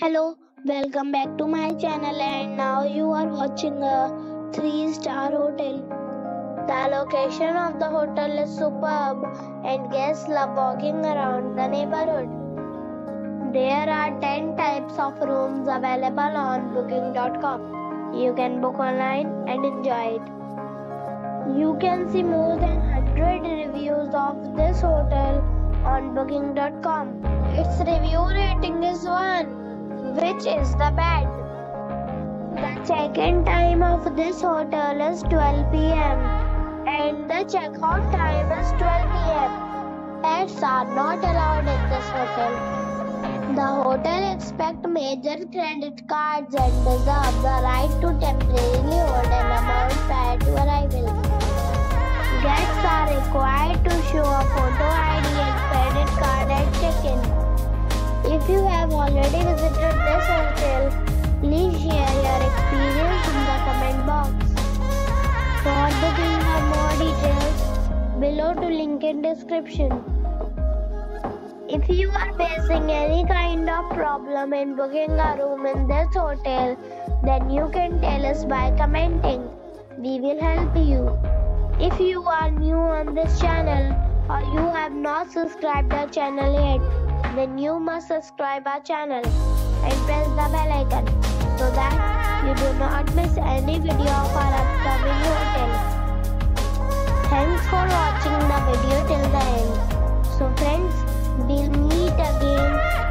Hello, welcome back to my channel, and now you are watching a 3-star hotel. The location of the hotel is superb and guests love walking around the neighborhood. There are 10 types of rooms available on booking.com. You can book online and enjoy it. You can see more than 100 reviews of this hotel on booking.com. Its review rating is 1. Which is the bad. The check-in time of this hotel is 12 p.m. and the check-out time is 12 p.m. Pets are not allowed in this hotel. The hotel accepts major credit cards and reserves the right to temporarily hold an amount prior to arrival. Guests are required to show a photo ID and credit card at check-in. If you have already visited this hotel, please share your experience in the comment box. For booking or more details, below to link in description. If you are facing any kind of problem in booking a room in this hotel, then you can tell us by commenting. We will help you. If you are new on this channel or you have not subscribed our channel yet, then you must subscribe our channel and press the bell icon so that you do not miss any video of our upcoming hotel. Thanks for watching the video till the end. So friends, we'll meet again.